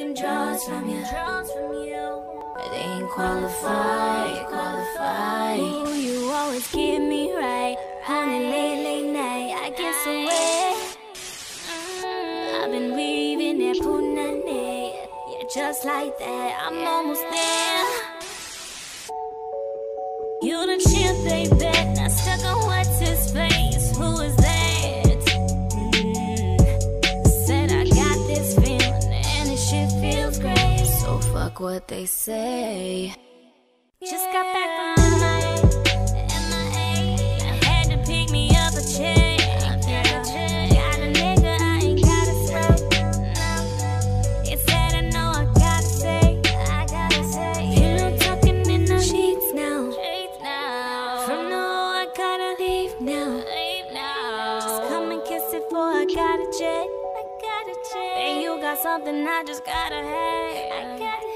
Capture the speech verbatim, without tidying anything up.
them drugs from you. They ain't qualified, qualified. Ooh, you always get me right. Honey, late, late night, I get so wet. I've been weaving that punane. Yeah, just like that, I'm almost there. You the champ, baby. Now stuck on what's his face. Who is that? Fuck what they say. Yeah. Just got back from M I A. I had to pick me up a check. Got a nigga, I ain't gotta say. It's that I know I gotta say. I gotta say. You know, talking in the sheets now. From now, I gotta leave now. Leave now. Just come and kiss it before I gotta check. I gotta check. And you got something I just gotta have. I gotta